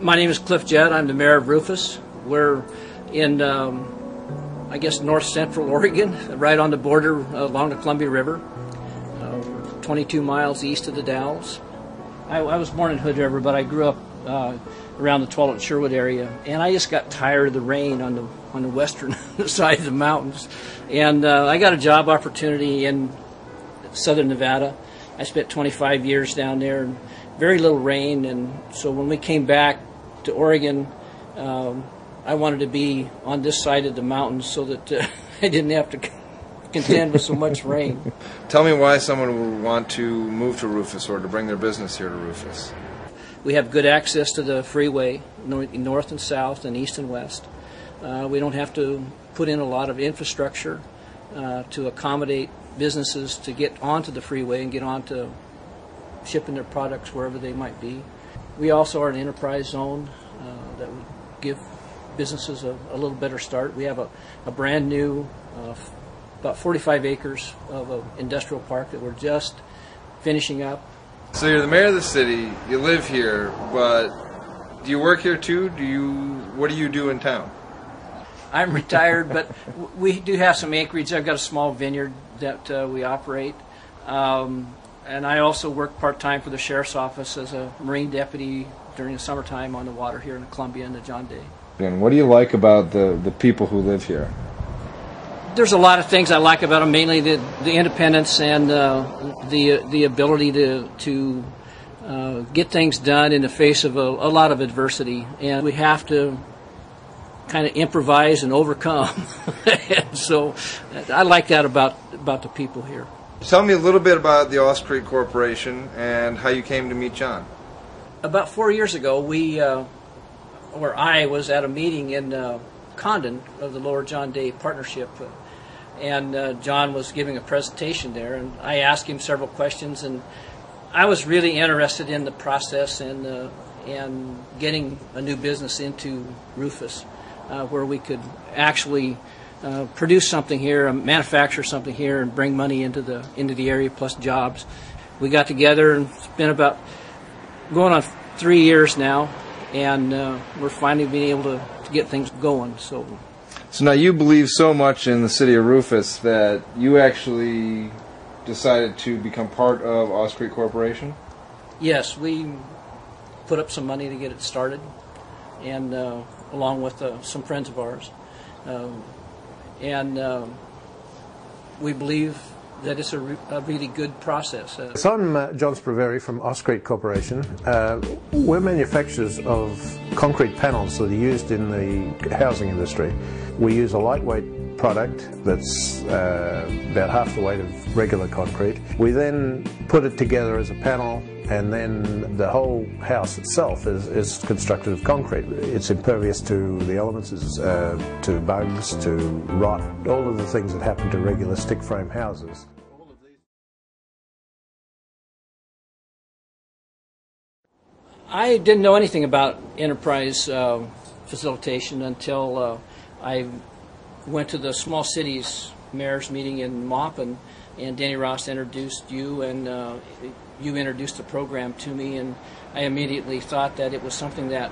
My name is Cliff Jett. I'm the mayor of Rufus. We're in, I guess, north central Oregon, right on the border along the Columbia River, 22 miles east of the Dalles. I was born in Hood River, but I grew up around the Tualatin Sherwood area, and I just got tired of the rain on the western side of the mountains, and I got a job opportunity in Southern Nevada. I spent 25 years down there, and very little rain, and so when we came back to Oregon, I wanted to be on this side of the mountains so that I didn't have to contend with so much rain. Tell me why someone would want to move to Rufus or to bring their business here to Rufus. We have good access to the freeway, north and south and east and west. We don't have to put in a lot of infrastructure to accommodate businesses to get onto the freeway and get onto shipping their products wherever they might be. We also are an enterprise zone that would give businesses a little better start. We have a brand new, about 45 acres of an industrial park that we're just finishing up. So you're the mayor of the city, you live here, but do you work here too? What do you do in town? I'm retired, but we do have some acreage. I've got a small vineyard that we operate. And I also work part-time for the sheriff's office as a marine deputy during the summertime on the water here in Columbia and the John Day. And what do you like about the people who live here? There's a lot of things I like about them, mainly the independence and the ability to get things done in the face of a lot of adversity. And we have to kind of improvise and overcome. And so I like that about the people here. Tell me a little bit about the Auscrete Corporation and how you came to meet John. About 4 years ago, I was at a meeting in Condon of the Lower John Day Partnership, and John was giving a presentation there, and I asked him several questions, and I was really interested in the process and getting a new business into Rufus, where we could actually produce something here, manufacture something here, and bring money into the area, plus jobs. We got together, and it's been about going on 3 years now, and we're finally being able to get things going. So now you believe so much in the city of Rufus that you actually decided to become part of Auscrete Corporation? Yes, we put up some money to get it started, and along with some friends of ours. We believe that it's a really good process. So I'm John Sproveri from Auscrete Corporation. We're manufacturers of concrete panels that are used in the housing industry. We use a lightweight product that's about half the weight of regular concrete. We then put it together as a panel, and then the whole house itself is constructed of concrete. It's impervious to the elements, to bugs, to rot, all of the things that happen to regular stick frame houses. I didn't know anything about enterprise facilitation until I went to the small cities mayor's meeting in Maupin, and Danny Ross introduced you, and you introduced the program to me, and I immediately thought that it was something that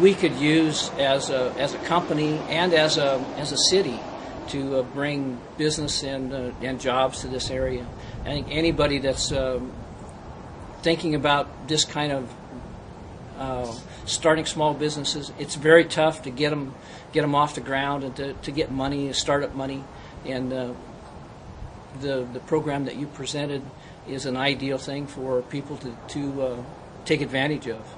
we could use as a company and as a city to bring business and jobs to this area. I think anybody that's thinking about this kind of starting small businesses, it's very tough to get them off the ground and to get money, startup money, and the program that you presented is an ideal thing for people to take advantage of.